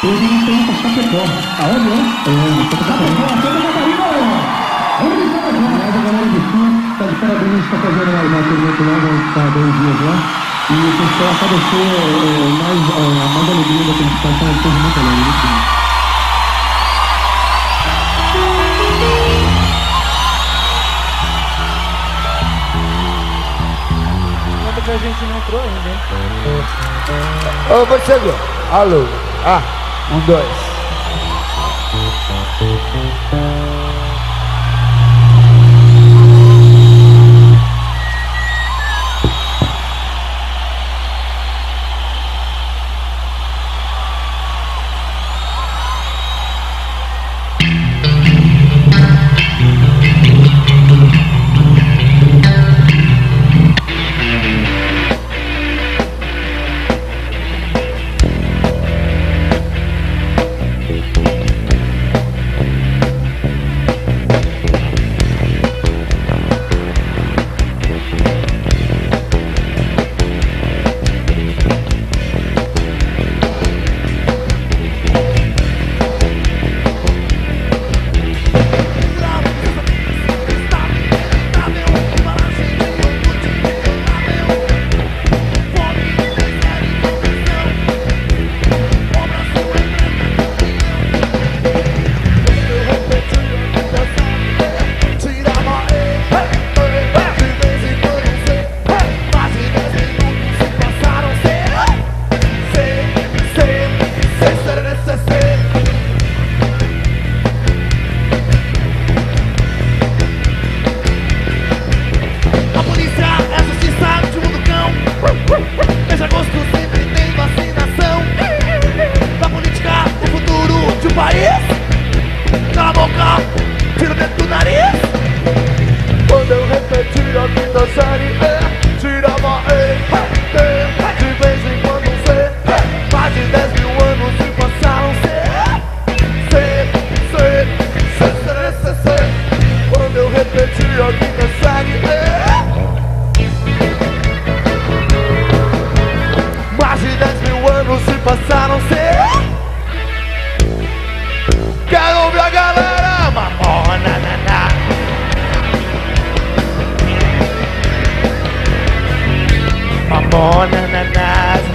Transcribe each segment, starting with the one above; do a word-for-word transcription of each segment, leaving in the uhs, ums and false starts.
Hoje nós estamos para Chapecó. Aonde é? É, Chapecó. Onde está a galera do Sul? Está de parabéns, está fazendo uma tormenta lá, vai estar dois dias lá. E o pessoal acabou mais a mais alegria da felicidade, está uma tormenta lá, muito bom. A gente não entrou ainda, hein? Ô, você viu? Alô. Ah, um, dois.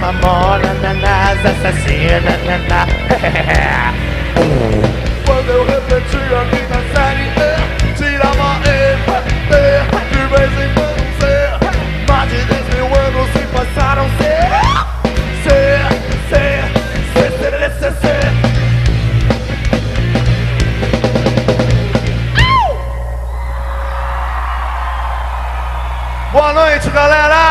Mamonas, mamonas assassinas, naná. Quando eu refleti a vida série, tira uma E P T. De vez em quando ser, mais de dez mil anos se passaram. Ser, ser, ser, ser, ser, ser, ser. Boa noite, galera!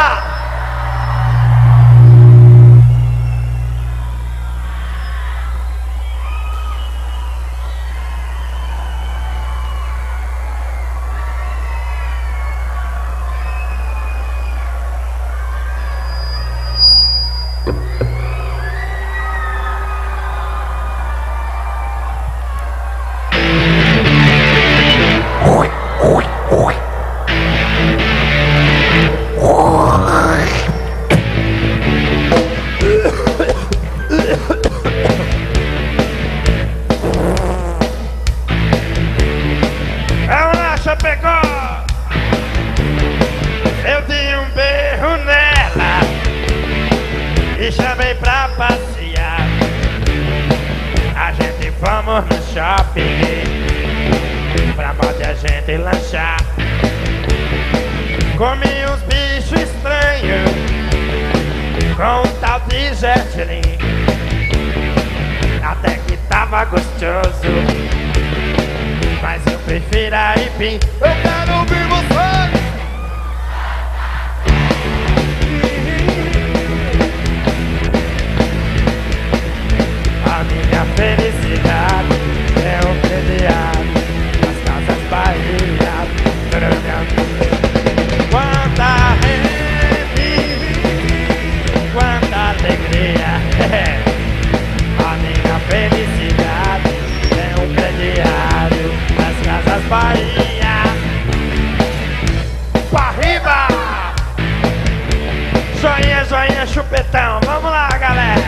Joinha, joinha, chupetão. Vamos lá, galera.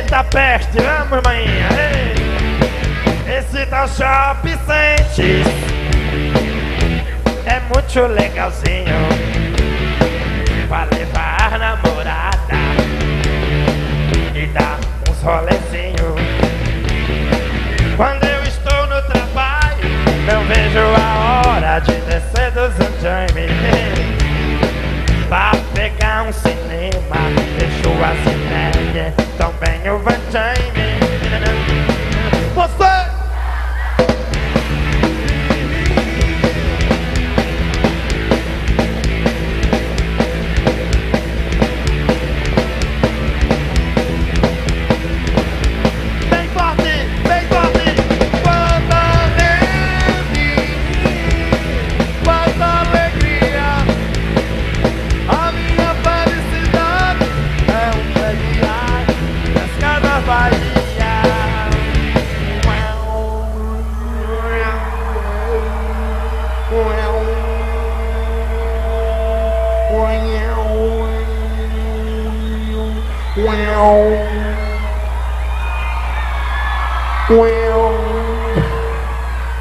Eita! da peste, vamos, maninha. Esse tal Shopping Center é muito legalzinho pra levar a namorada e dar uns rolezinhos. Quando eu estou no trabalho, não vejo a hora de descer do Zanjame pra pegar um cinema. Deixo as ideias, também o Zanjame. Você!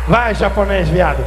Vai, japonês, viado.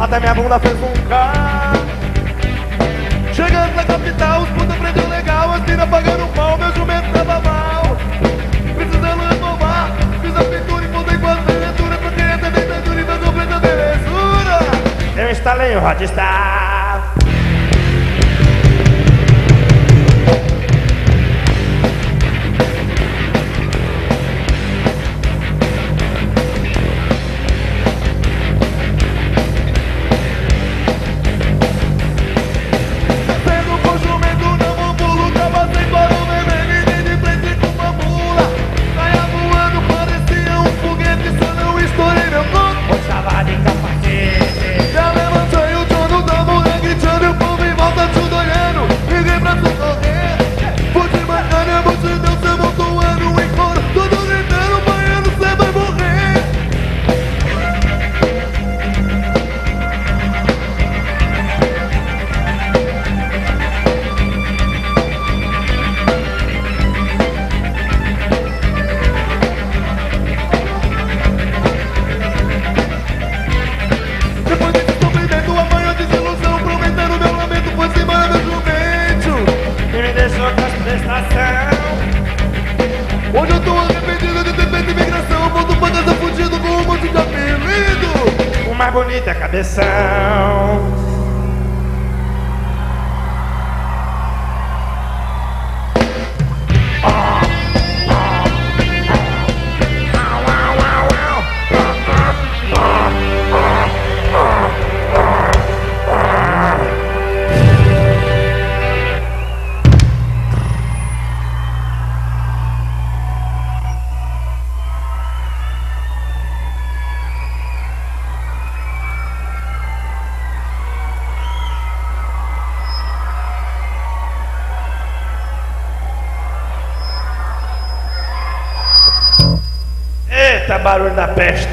Até minha bunda fez um carro. Chegando na capital, os putas prendeu legal, as mina pagando pau, meu jumento tava mal. Precisando renovar, fiz a pintura e mudei com a aventura, porque até minha aventura e fez completa belezura. Eu instalei o Rodstar. Bonita cabeção. Barulho da peste.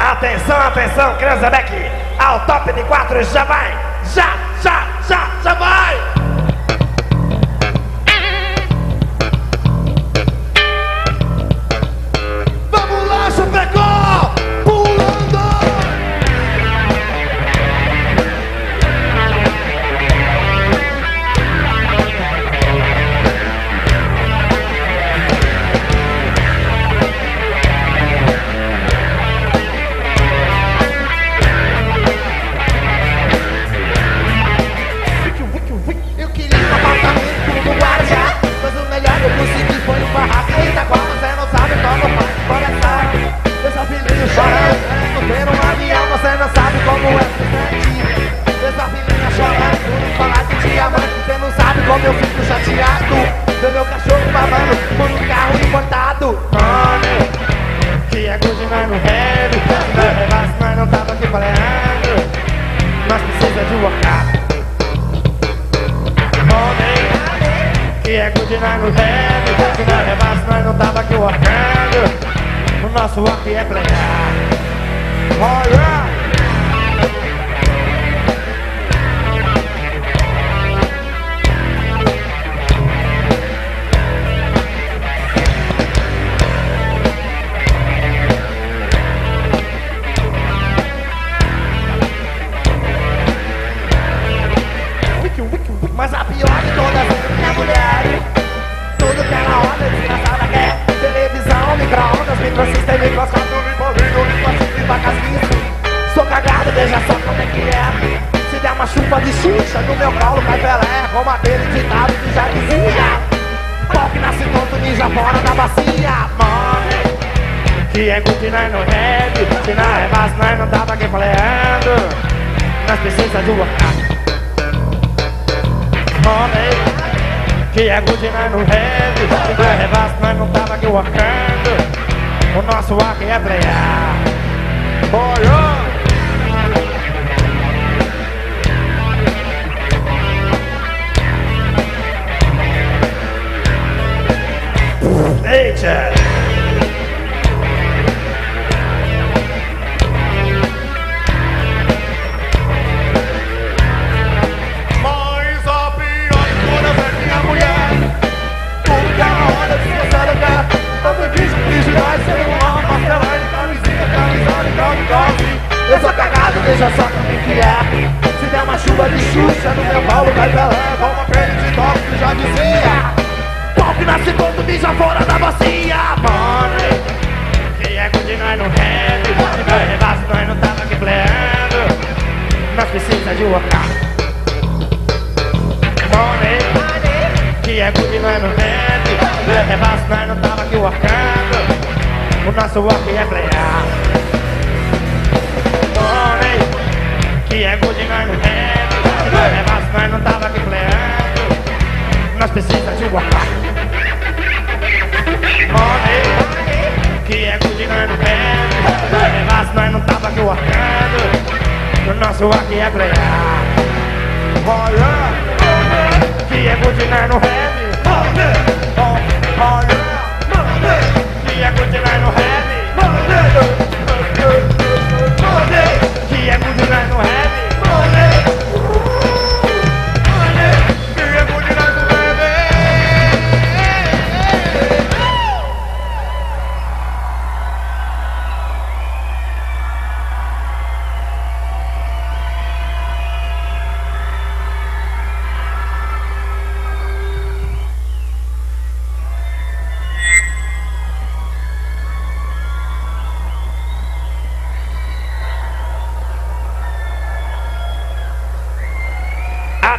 Atenção, atenção, Cranzebeck, ao top de quatro, já vai, já, já, já, já vai. Vamos lá, Chapecó, pulando. que é good, nós não temos. Na rebaixo nós não tava aqui workando. O nosso work é plenar. Olha! Mas a pior de todas é mulher. Tudo que ela olha, desgraçada quer. Televisão, micro-ondas, microsystem, microscópio, micro-vinho, micro-vinho, vacas. Sou cagado, veja só como é que é. Se der uma chuva de Xuxa, no meu colo cai Pelé. Como aquele ditado que já dizia: pau que nasce tonto, ninja fora da bacia. Mãe, que é good, nós não rap. Se na rebaixo, nós não tava aqui falando. Nós precisamos de uma casa. Homem, que é good, nós não reve. Se não é rebaixo, nós não tava aqui workando. O nosso arco é playar. Boiô! Eita! Eu sou cagado, veja só como me criar. Se der uma chuva de Xuxa, no meu pau cai Pelé. Como aquele de toque que já dizia: pau que nasce todo, bicha fora da bacia. Mano, que é good, nós não rap. Se nós rebaixo, nós não tava aqui pleando. Nós precisa de workar. Mano, que é good, nós não rap. Se nós rebaixo, nós não tava aqui workando. O nosso work é plear. Que é good, nós não temos. Se não é rebaixo, nós não tava aqui pleando. Nós precisamos de guardar. Money, que é good, nós não temos. Se não é rebaixo, nós não tava aqui guardando. O nosso aqui é plear. Olha, que é good, nós não temos. Olha, que é good, nós não temos. Que é good, nós não temos.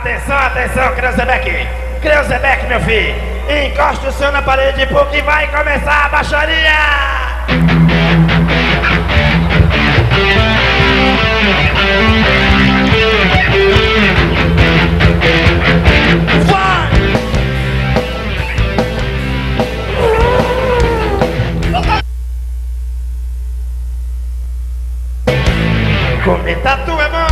Atenção, atenção, Cranzebeck, Cranzebeck, meu filho, encosta o seu na parede porque vai começar a baixaria! Vai! Uh! Comenta tua mão.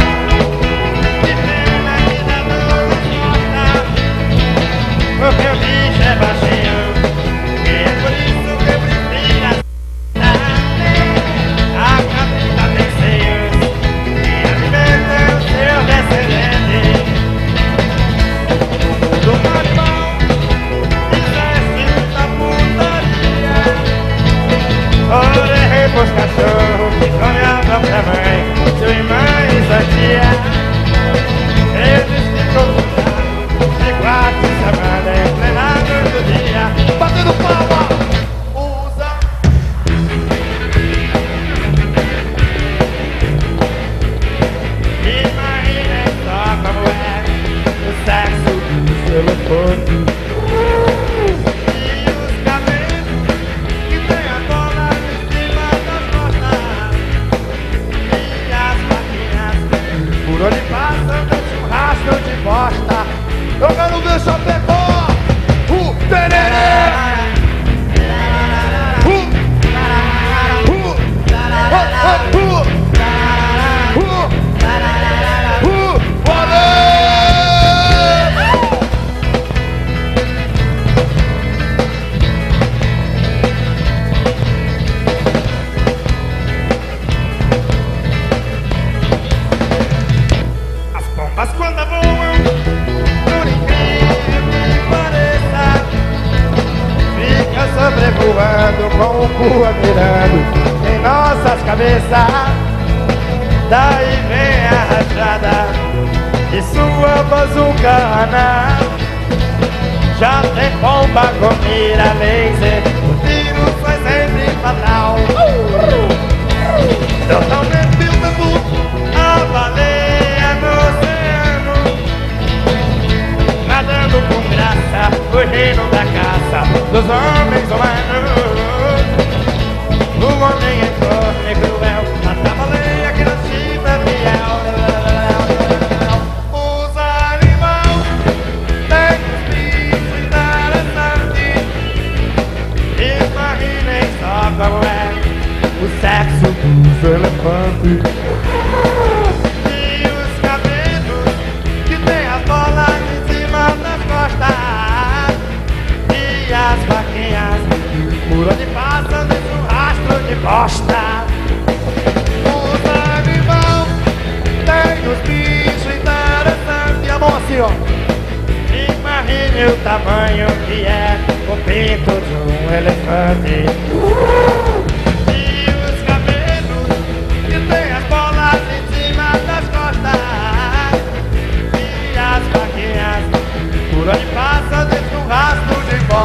com o cu atirando em nossas cabeças. Daí vem a rajada de sua bazucana. Já tem bomba com mira laser, o tiro foi sempre fatal. Totalmente vivo, a baleia no oceano, nadando com graça, fugindo da caça dos homens humanos. O homem é forte e cruel, mas a baleia que não se é fiel. O sexo dos elefantes e os cabelos que tem a bola em cima das costas, e as vaquinhas que por onde passam deixam um rastro de bosta. Os animais têm os bichos interessantes. A mão assim, ó. Imagine o tamanho que é o pinto de um elefante. Por onde passa deixa um rastro de pó.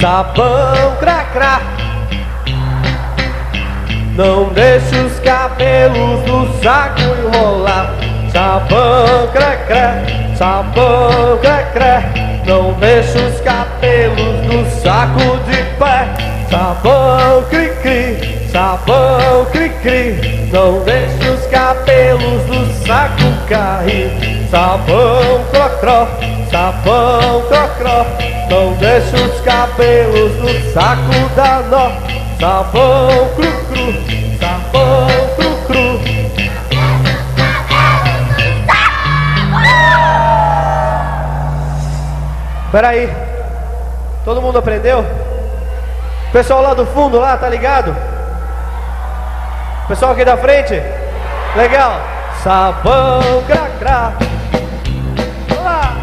Sabão cracra, não deixe os cabelos no saco enrolar. Sabão cracré, sabão cracré, não deixa os cabelos no saco de pé. Sabão cri-cri, sabão cri-cri, não deixa os cabelos no saco cair. Sabão crocró, sabão crocró, não deixa os cabelos no saco da nó. Sabão cru-cru, sabão cru-cru. Peraí, todo mundo aprendeu? O pessoal lá do fundo, lá, tá ligado? O pessoal aqui da frente? Legal! Sabão cracrá. Olá!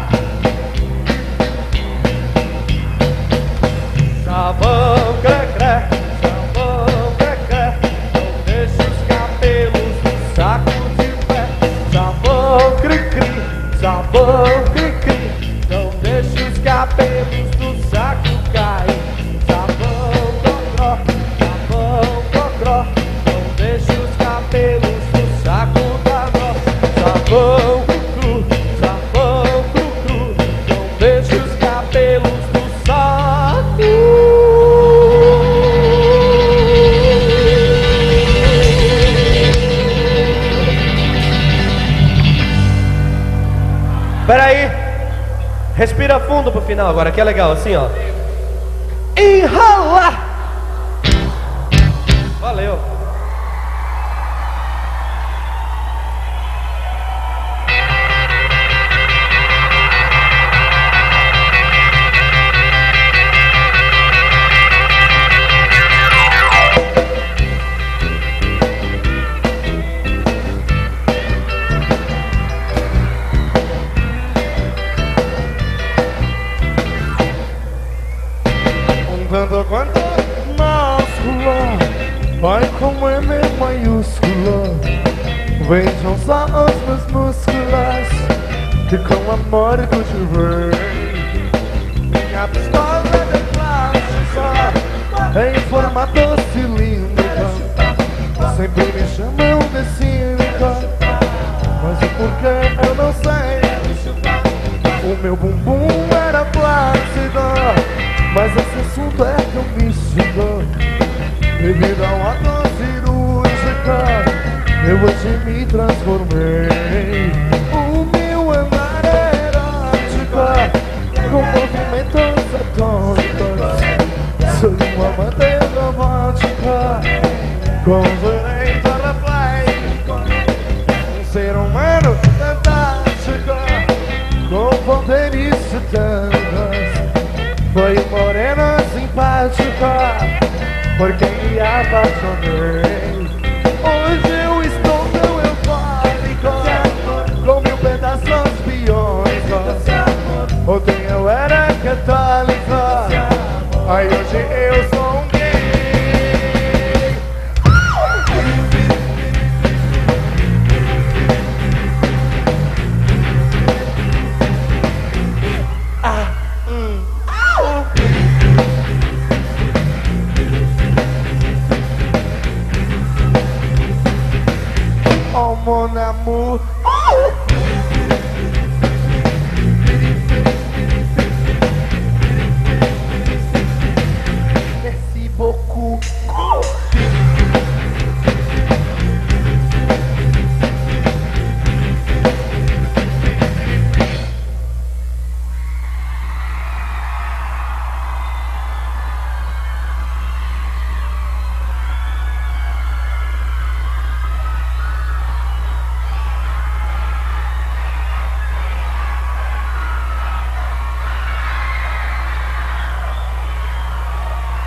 Sabão cracrá, sabão cracrá, não deixa os cabelos no saco de pé. Sabão cri-cri, sabão cri-cri, não deixa os cabelos do saco cair. Sabão cocró, sabão cocró, não deixa os cabelos do saco da nó. Sabão cru-cru, sabão cru-cru, não deixa os cabelos do saco. Peraí, respira fundo pro final agora, que é legal, assim ó. Enrolar. Valeu. Quando máscula, vai com M maiúscula. Vejam só os meus músculos, que com amor eu cultivei. Minha pistola de plástico é em forma de cilíndrica. Sempre me chamam de cínica, mas o porquê eu não sei. O meu bumbum era plácido, mas esse assunto é tão místico. Devido a uma dor cirúrgica, eu hoje me transformei. O meu andar é erótico, com movimentos atônicos. Sou uma bandeira romântica, com direito a reflexo. Um ser humano fantástico, com poderes titanos. Foi morena simpática, porque me apaixonei. Hoje eu estou tão eufórico, com mil pedaços biônicos. Ontem eu era católica, aí hoje eu sou um gay. Ah, hum. Mon amour, oh! Merci beaucoup, oh!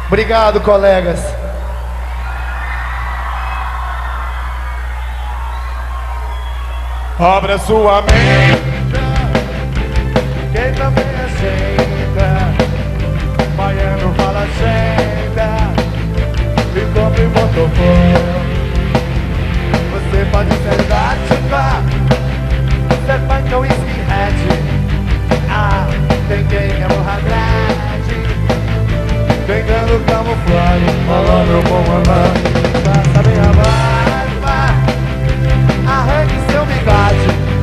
Obrigado, colegas. Abra sua mente, quem também aceita. Baiano fala aceita, me compre motofone. Você pode ser dádiva, ser punk ou skinhead. Ah, tem quem é morra grande, pegando camuflagem, falando bom andar. Passa minha barba, arranque seu bigode.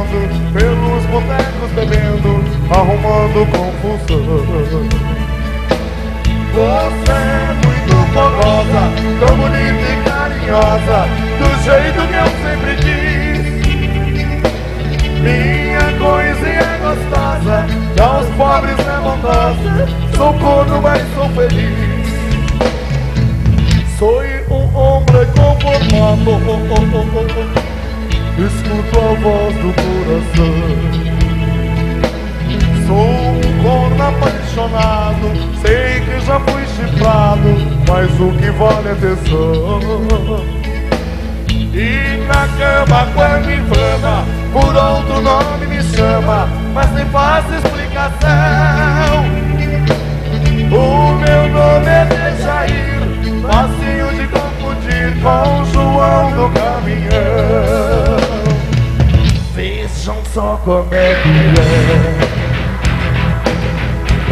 andando pelos botecos bebendo, arrumando confusão. Você é muito fogosa, tão bonita e carinhosa, do jeito que eu sempre quis. Minha coisinha é gostosa, dá aos pobres é bondosa, sou corno mas sou feliz. Sou um homem conformado, escuto a voz do coração. Sou um corno apaixonado, sei que já fui chifrado, mas o que vale é tesão. E na cama quando me infama, por outro nome me chama, mas sem fácil explicação. O meu nome é Dejair, facinho de confundir com o João do Caminhão. Vejam só como é que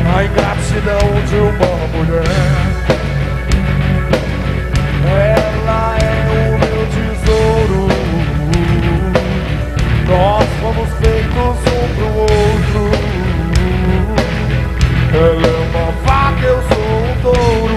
é a ingratidão de uma mulher. Ela é o meu tesouro, nós fomos feitos um pro outro. Ela é uma vaca, eu sou um touro.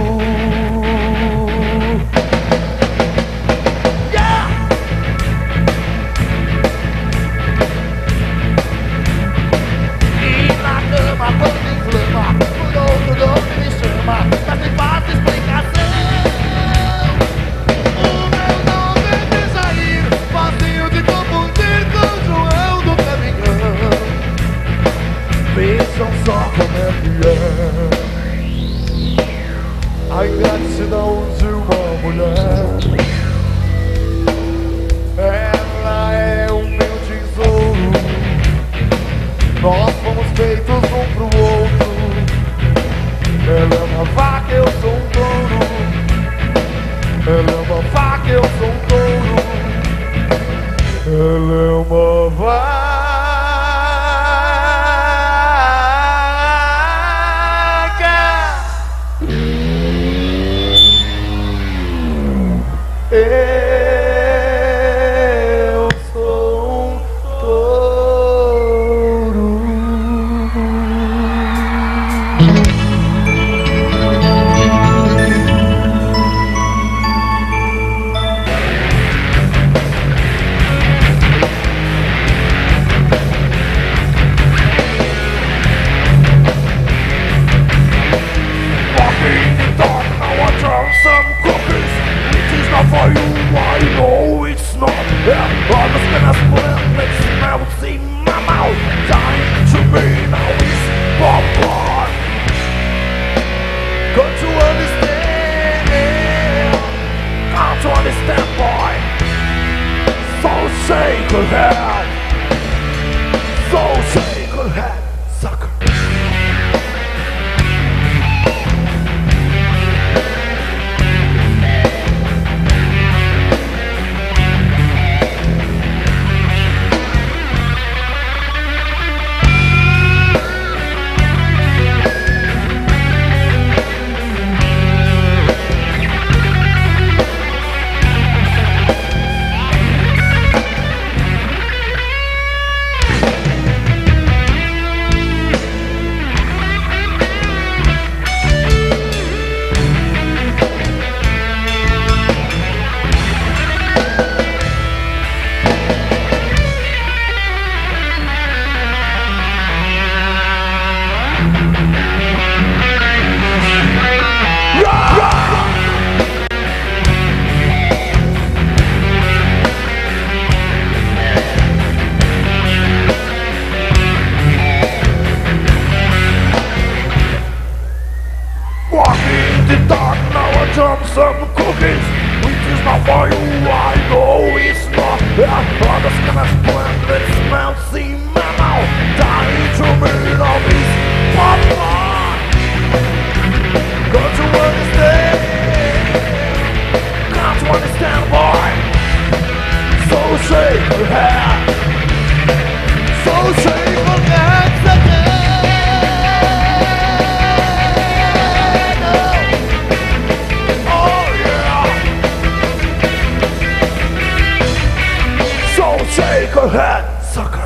A ingratidão de uma mulher. Ela é o meu tesouro, nós fomos feitos um pro outro. Ela é uma vaca, eu sou um touro. Ela é uma vaca, eu sou um touro. Ela é uma vaca. Eu sou um touro. For you, I know it's not. Yeah, all this kind of split makes me melt in my mouth. Time to me now is popcorn. Got to understand, got to understand, boy. So shake your head, so shake your head, sucker. Shake your head, sucker.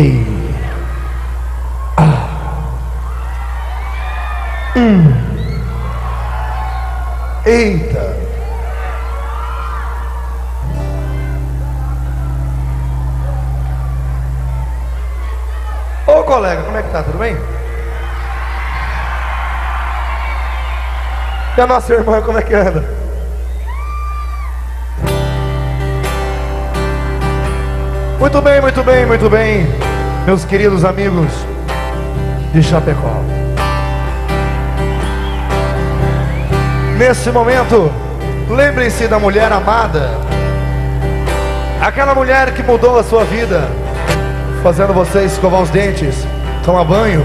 E ah, hum. Eita, ô colega, como é que tá? Tudo bem? E a nossa irmã, como é que anda? Muito bem, muito bem, muito bem, meus queridos amigos de Chapecó. Nesse momento, lembrem-se da mulher amada, aquela mulher que mudou a sua vida, fazendo você escovar os dentes, tomar banho.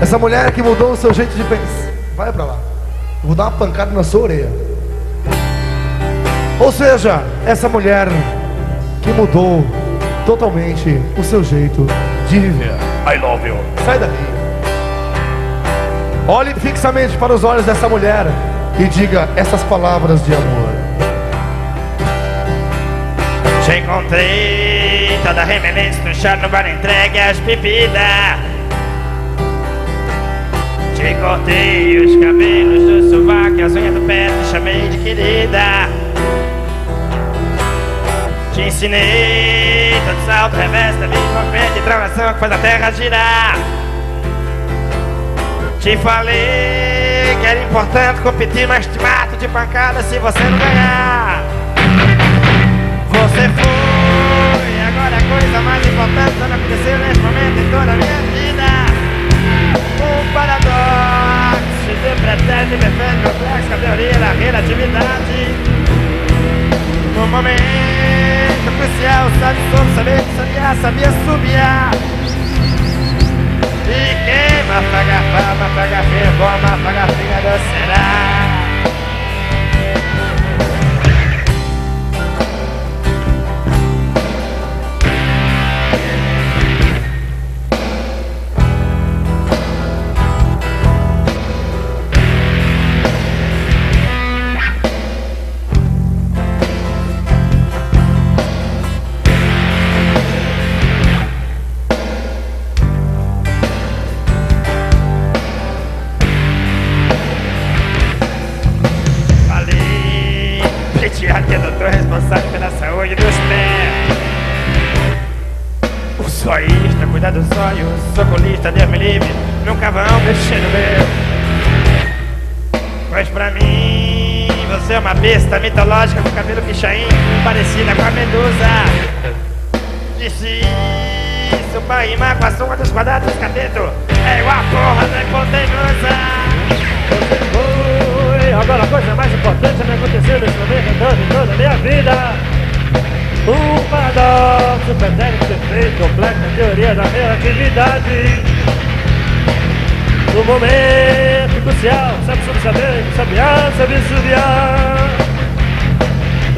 Essa mulher que mudou o seu jeito de pensar. Vai pra lá, vou dar uma pancada na sua orelha. Ou seja, essa mulher que mudou totalmente o seu jeito de viver. I love you. Sai daí. Olhe fixamente para os olhos dessa mulher e diga essas palavras de amor. Te encontrei toda remelente no chá, no bar entregue as bebidas. Te cortei os cabelos do sovaco, as unhas do pé, te chamei de querida. Te ensinei todo salto, reveste, movimento de travação que faz a terra girar. Te falei que era importante competir, mas te mato de pancada se você não ganhar. Você foi, agora a coisa mais importante só não aconteceu nesse momento em toda a minha vida. Um paradoxo de pretérito, perfeito, complexo, a teoria da relatividade. No momento crucial, sabe sobre saber sonhar, sabia subiar. E quem mafaga, mafaga, fervor, mafaga, fígado será. Besta mitológica com cabelo pichain, parecida com a medusa. Disse isso pra rimar com a soma dos quadrados do cateto. É igual a porra da hipotenusa. Oi, agora a coisa mais importante me aconteceu nesse momento em toda a minha vida. Um paradoxo, pretérito, perfeito, complexo, a teoria da relatividade. No momento crucial, sabe sobre saber, sabe a, sabe subiar.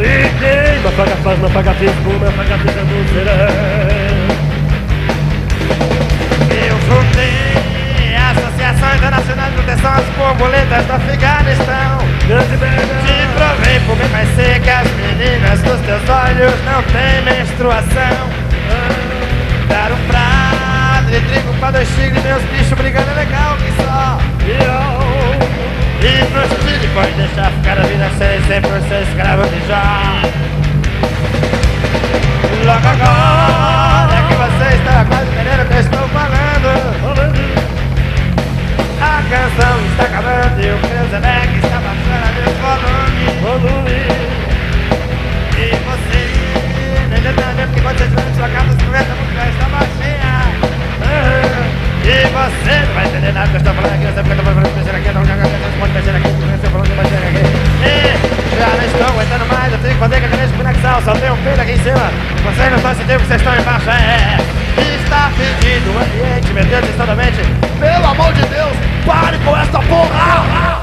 E quem não paga faz, não paga fez, como não paga fez, não será. Eu fundei a Associação Internacional de Proteção às Borboletas do Afeganistão. Te provei por mim mais secas, meninas dos teus olhos não tem menstruação. Dar um prato de trigo para dois tigres, meus bichos brigando legal que só. E prostituir pode deixar ficar a vida sem sempre ser escravo de já. Logo agora que você está quase entendendo o que eu estou falando. A canção está acabando e o Cruzebeck está baixando a meu volume. E você não entendeu porque continuando sua casa os conversa nunca está baixinha. E você não vai entender nada que eu estou falando aqui, eu sei porque eu estou falando que eu aqui, eu não jogo aqui, pode mexer aqui, eu estou falando que eu mexer aqui. E já não estou aguentando mais, eu tenho que fazer que eu tenho conexão, só tenho um filho aqui em cima. Vocês não estão sentindo que vocês estão embaixo, é. Está pedindo o ambiente, meu Deus, instantaneamente. Pelo amor de Deus, pare com essa porra!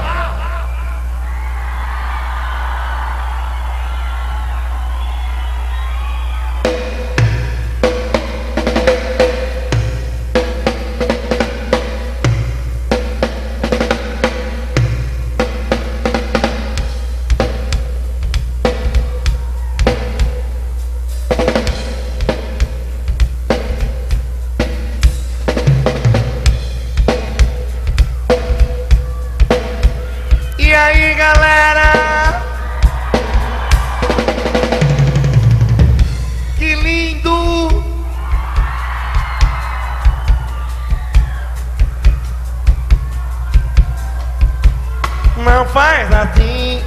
faz assim.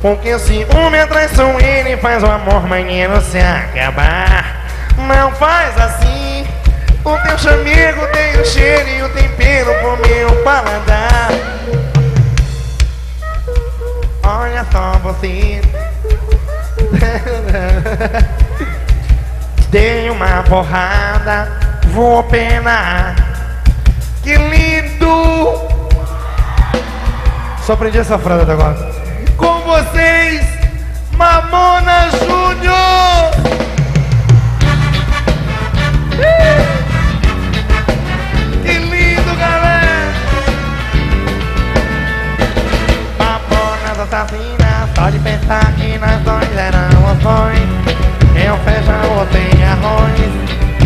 Com que ciúme é traição, ele faz o amor maneiro se acabar. Não faz assim. O teu chamego tem o cheiro e o tempero pro meu paladar. Olha só você. Dei uma porrada, vou penar. Que lindo. Só aprendi essa frase até agora. Com vocês, Mamonas Júnior! Que lindo, galera! Mamonas assassinas, só de pensar que nós dois éramos dois. Eu feijão, tem arroz,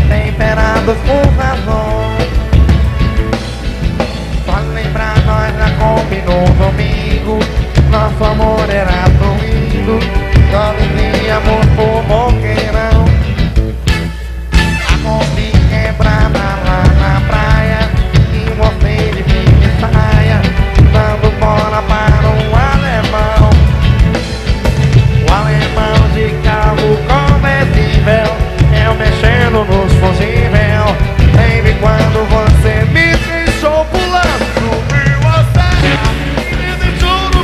temperados por razão. Só lembrar, nós já combinou domingo. Nosso amor era fluido, só vivíamos por boqueirão. A Kombi quebrada lá na praia, e você de mim saia, dando bola para um alemão. O alemão de carro conversível, eu mexendo nos fungível. Baby, quando você me deixou pulando, subiu a serra. Querendo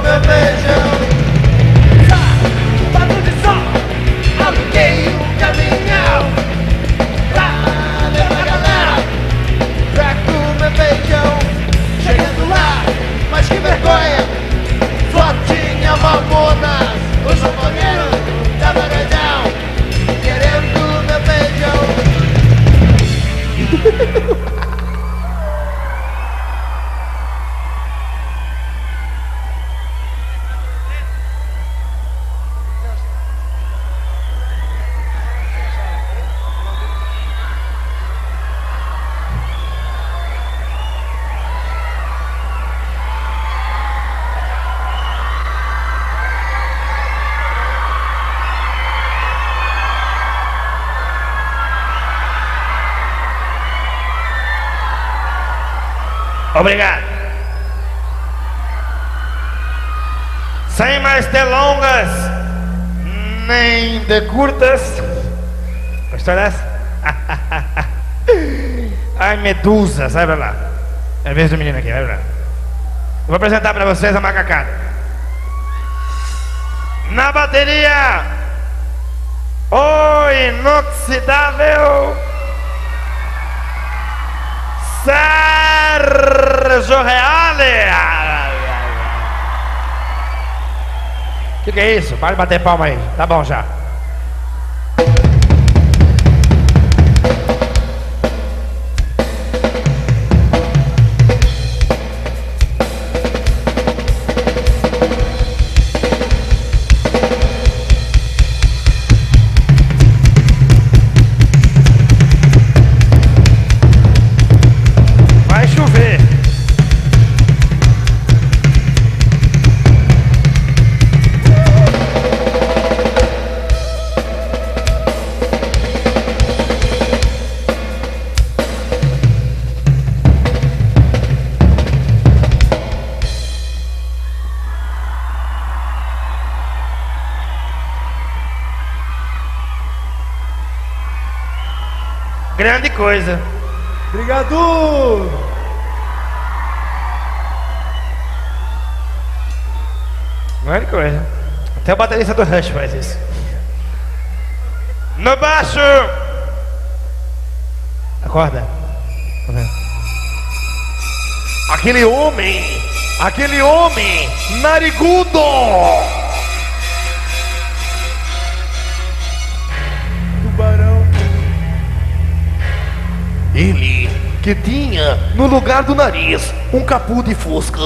meu beijão. Obrigado. Sem mais delongas, nem de curtas. Gostou dessa? Ai, Medusa, sai pra lá. É a vez do menino aqui, vai pra lá. Eu vou apresentar pra vocês a macacada. Na bateria, o inoxidável Sérgio Reale. O que, que é isso? Para de bater palma aí. Tá bom já. Grande coisa. Obrigado. Grande coisa. Até o baterista do Rush faz isso. No baixo. Acorda. Aquele homem. Aquele homem narigudo. Ele, que tinha, no lugar do nariz, um capu de fusca.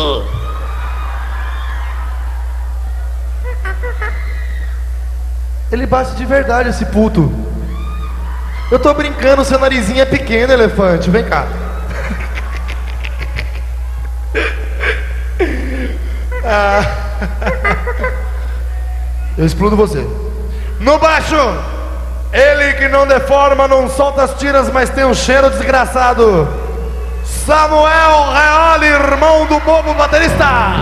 Ele bate de verdade, esse puto. Eu tô brincando, seu narizinho é pequeno, elefante. Vem cá. Ah. Eu explodo você. No baixo! Ele que não deforma, não solta as tiras, mas tem um cheiro desgraçado. Samuel Reale, irmão do bobo baterista.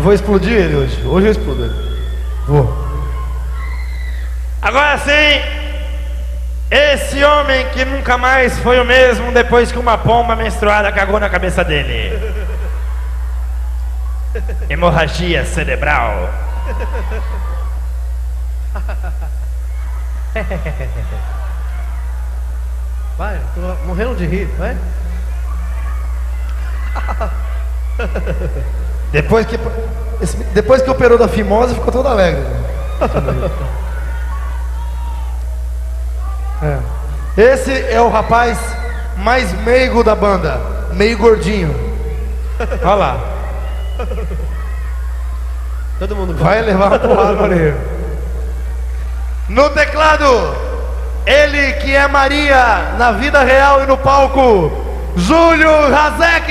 Vou explodir ele hoje. Hoje eu explodo ele. Vou. Agora sim, esse homem que nunca mais foi o mesmo depois que uma pomba menstruada cagou na cabeça dele. Hemorragia cerebral. Vai, tô morrendo de rir, vai. Depois que, depois que operou da fimose, ficou todo alegre. É. Esse é o rapaz mais meigo da banda. Meio gordinho. Olha lá. Todo mundo vai levar uma porrada. No teclado, Ele que é Maria na vida real e no palco, Júlio Razek.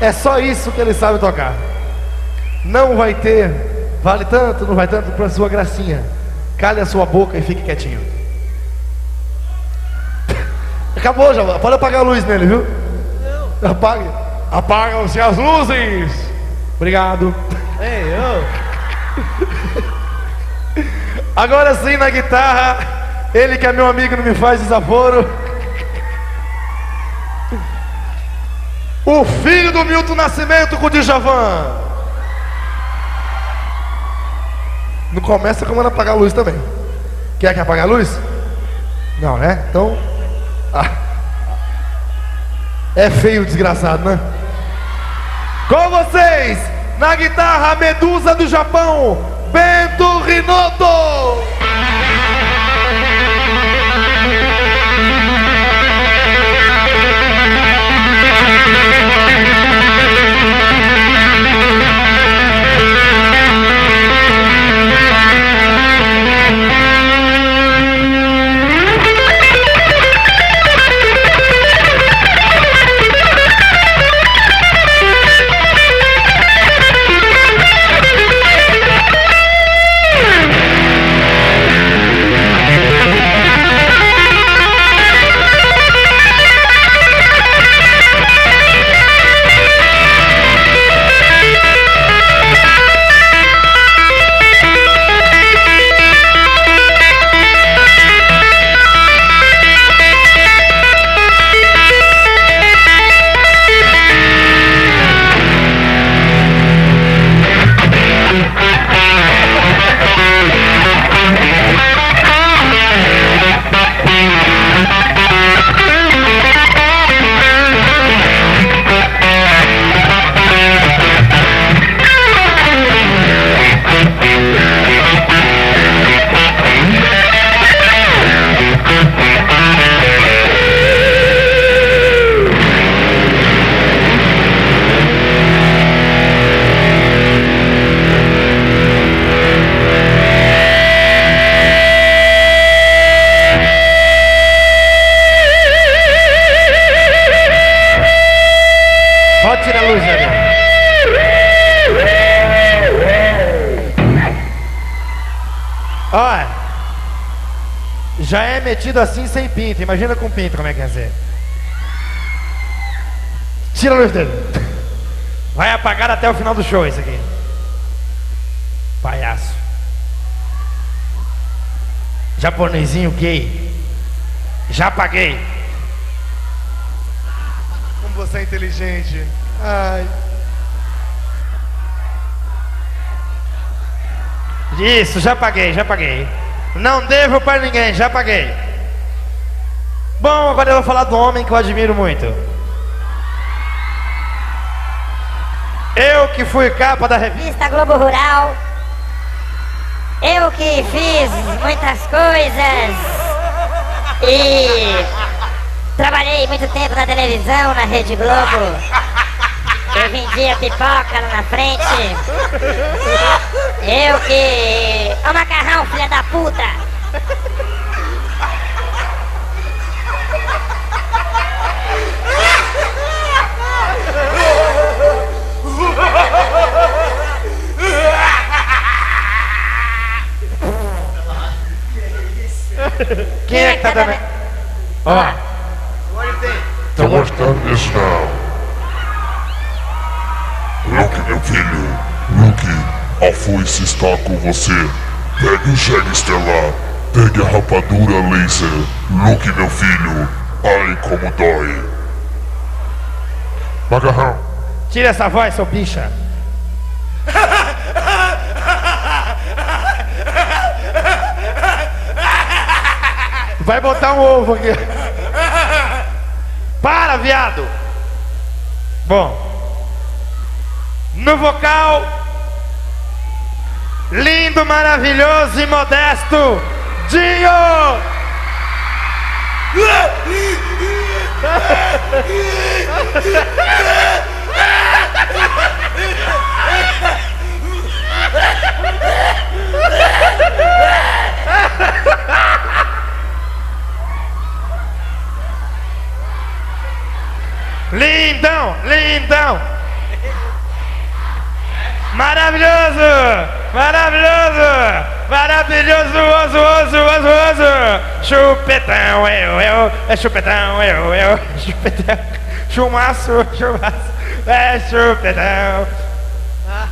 É só isso que ele sabe tocar. Não vai ter vale tanto, não vai tanto para sua gracinha. Cale a sua boca e fique quietinho. Acabou já, pode apagar a luz nele, viu? Não. Apague. Apagam-se as luzes. Obrigado. Ei, eu. Agora sim na guitarra, ele que é meu amigo não me faz desaforo. O filho do Milton Nascimento com o Djavan. Não começa com ela apagar a luz também. Quer que apague a luz? Não, né? Então. Ah. É feio, desgraçado, né? Com vocês, na guitarra, Medusa do Japão, Bento Rinotto. Já é metido assim sem pinta, imagina com pinta como é que é ser. Tira a luz dele. Vai apagar até o final do show isso aqui. Palhaço. Japonesinho gay. Já apaguei. Como você é inteligente. Ai. Isso, já apaguei, já apaguei. Não devo para ninguém, já paguei. Bom, agora eu vou falar do homem que eu admiro muito. Eu que fui capa da revista Globo Rural. Eu que fiz muitas coisas. E trabalhei muito tempo na televisão, na Rede Globo. Eu vendia pipoca lá na frente. Eu que... Ó o macarrão, filha da puta! Quem é que tá dando... Ó! Tô gostando disso não. Luke, meu filho, Luke, a foice está com você. Pegue o jegue estelar, pegue a rapadura laser. Luke, meu filho, ai como dói. Macarrão. Tira essa voz, seu bicha. Vai botar um ovo aqui. Para, viado. Bom. No vocal, lindo, maravilhoso e modesto, Dinho! Maravilhoso! Maravilhoso! Maravilhoso! Oso, oso, oso, oso! Chupetão, eu, eu! É chupetão, eu, eu! Chupetão! Chumaço, chumaço! É chupetão! Ah.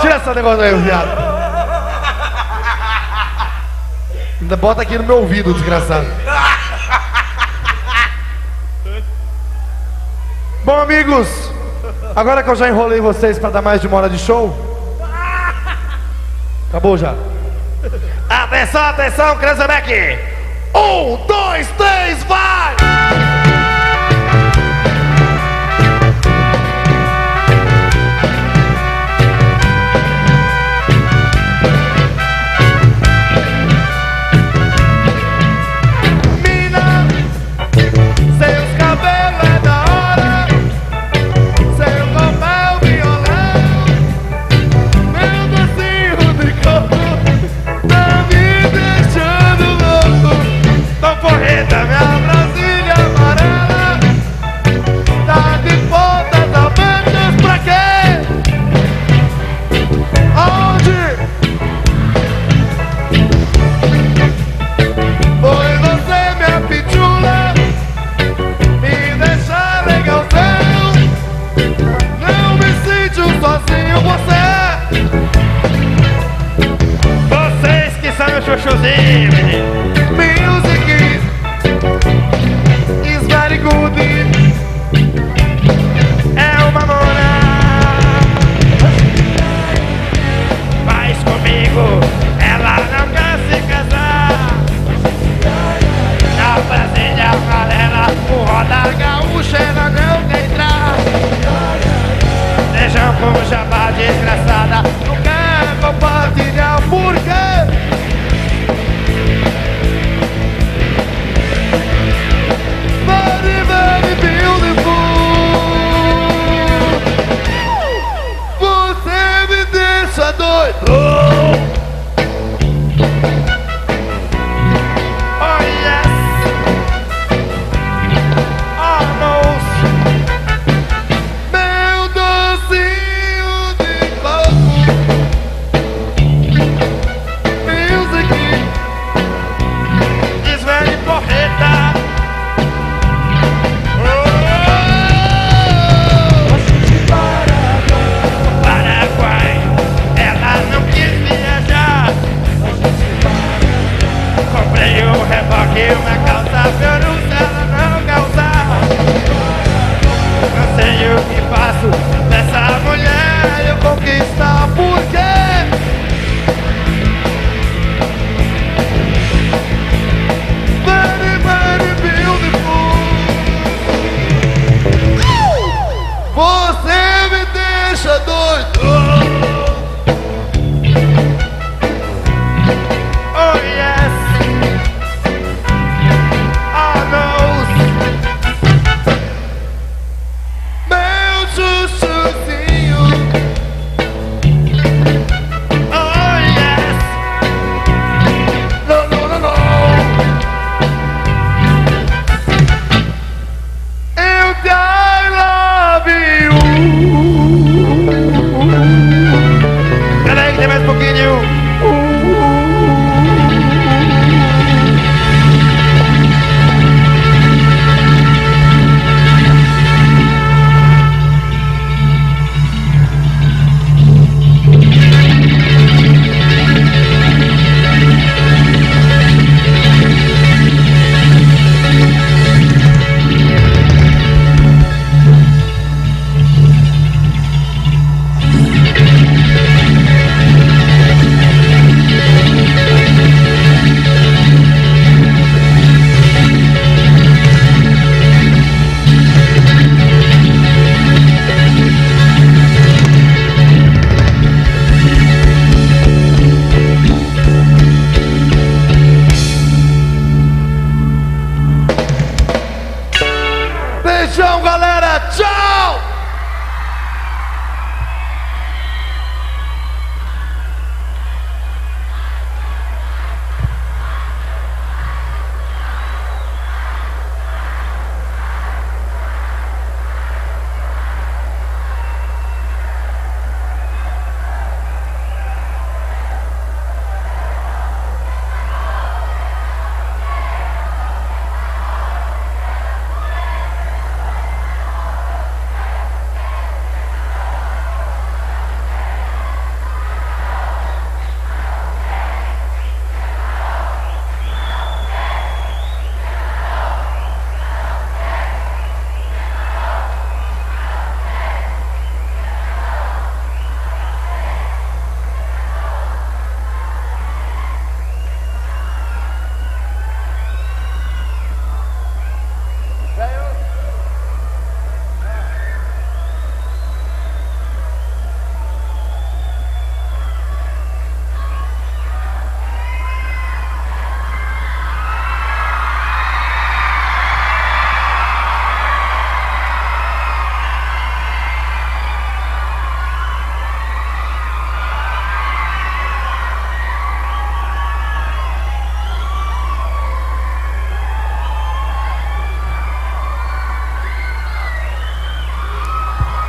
Tira esse negócio aí, viado! Ainda bota aqui no meu ouvido, desgraçado. Bom, amigos, agora que eu já enrolei vocês pra dar mais de uma hora de show, acabou já. Atenção, atenção, Cranzebeck. Um, dois, três, vai! Desgraçada, não quer compartilhar porque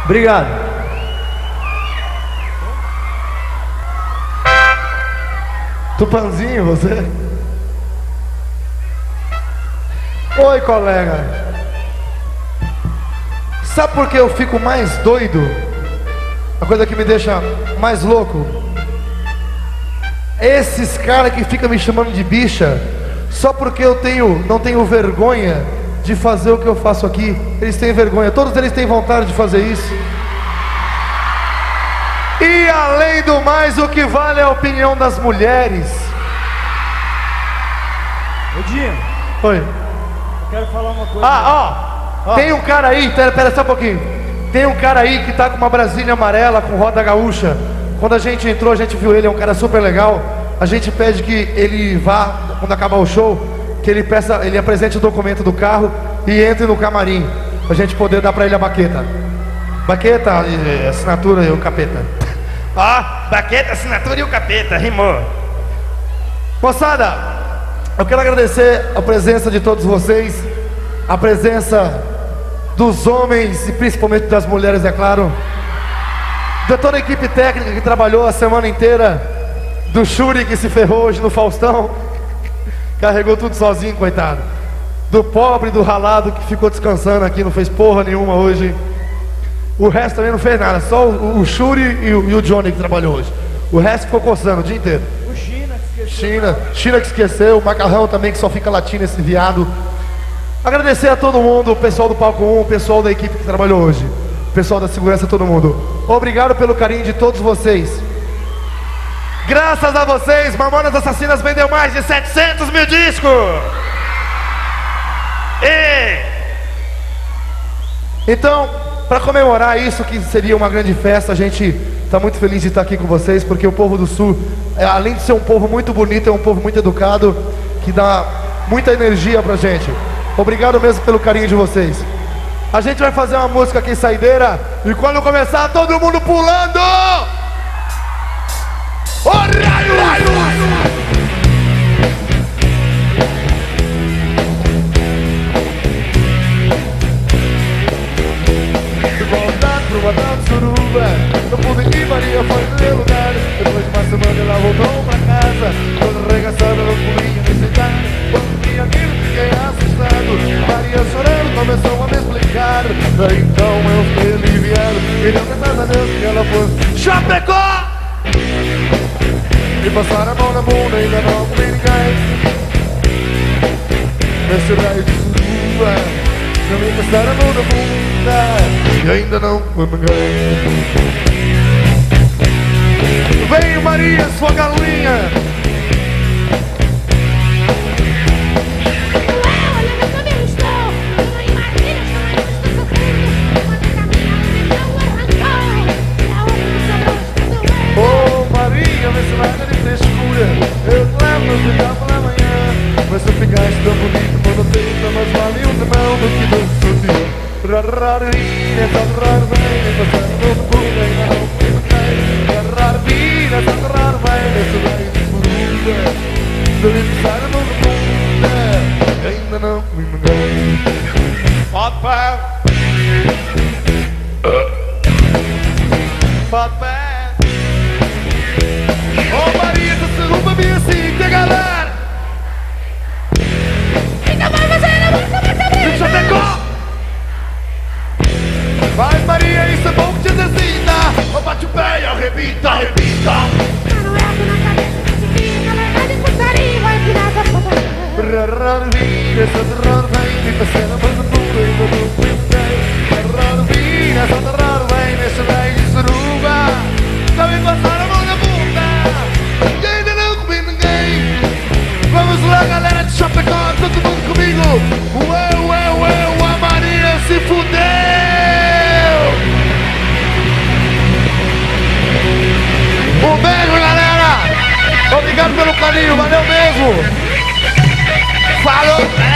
Obrigado. Tupanzinho, você? Oi, colega. Sabe por que eu fico mais doido? A coisa que me deixa mais louco? Esses caras que ficam me chamando de bicha, só porque eu tenho, não tenho vergonha de fazer o que eu faço aqui. Eles têm vergonha, todos eles têm vontade de fazer isso. E além do mais, o que vale é a opinião das mulheres. Edinho. Oi. Eu quero falar uma coisa. Ah, ó, ó. Tem um cara aí, pera, pera só um pouquinho. Tem um cara aí que tá com uma Brasília amarela, com roda gaúcha. Quando a gente entrou, a gente viu ele, é um cara super legal. A gente pede que ele vá, quando acabar o show, que ele peça, ele apresente o documento do carro e entre no camarim, pra gente poder dar pra ele a baqueta. Baqueta, assinatura e o capeta. Ó, oh, baqueta, assinatura e o capeta, rimou. Moçada, eu quero agradecer a presença de todos vocês, a presença dos homens e principalmente das mulheres, é claro, de toda a equipe técnica que trabalhou a semana inteira, do Shuri que se ferrou hoje no Faustão, carregou tudo sozinho, coitado. Do pobre, do ralado que ficou descansando aqui, não fez porra nenhuma hoje. O resto também não fez nada, só o, o Shuri e o, e o Johnny que trabalhou hoje. O resto ficou coçando o dia inteiro. O China que esqueceu. China, China que esqueceu, o Macarrão também que só fica latindo esse viado. Agradecer a todo mundo, o pessoal do Palco um, o pessoal da equipe que trabalhou hoje. O pessoal da segurança, todo mundo. Obrigado pelo carinho de todos vocês. Graças a vocês, Mamonas Assassinas vendeu mais de setecentos mil discos. E... Então, para comemorar isso, que seria uma grande festa, a gente está muito feliz de estar aqui com vocês, porque o povo do Sul, além de ser um povo muito bonito, é um povo muito educado, que dá muita energia pra gente. Obrigado mesmo pelo carinho de vocês. A gente vai fazer uma música aqui, Saideira, e quando começar, todo mundo pulando! Oh, raio, raio, raio. Voltado pro Adão de Suruba, no pude e Maria foi no meu lugar. Depois de uma semana ela voltou pra casa, toda arregaçada, loucurinha, me sentar. Quando vi aquilo fiquei assustado, Maria chorando começou a me explicar. Então eu fiquei aliviado, e não graças a Deus que ela fosse Chapecó! E passar a mão na bunda e levar o ninguém nesse raio de suruba. Não me passar a mão na bunda e ainda não foi ninguém. Vem Maria, sua galinha. Eu te levo no hospital pela manhã, mas tu ficaste tão bonito quando feita, mas vale um demão do que dois sorrisos. Rararina, rararina, passar a mão na bunda e na mão que me cai. Rararina, rararina, esse raio de suruba, deve passar a mão na bunda e ainda não me enganei. Papá, papá. Oh Maria, essa suruba me assim que agarrar. Então vai fazer a música mais aberta. Já pegou. Vai Maria, isso é bom que te descida. Ou bate o pé e arrebita, arrebita. Tá no erro na cabeça que se fica, na verdade putaria vai virar da foda. Rararvira, essa terrar vem, me passando a mão na bunda e no meu pintei. Rararvira, essa terrar vem, nesse bem de suruba. Tá me passando a mão na bunda. Ainda não comi ninguém. Vamos lá, galera de Chapecó, todo mundo comigo. Ué, ué, ué, a Maria se fudeu. Um beijo, galera. Obrigado pelo carinho, valeu mesmo. Falou.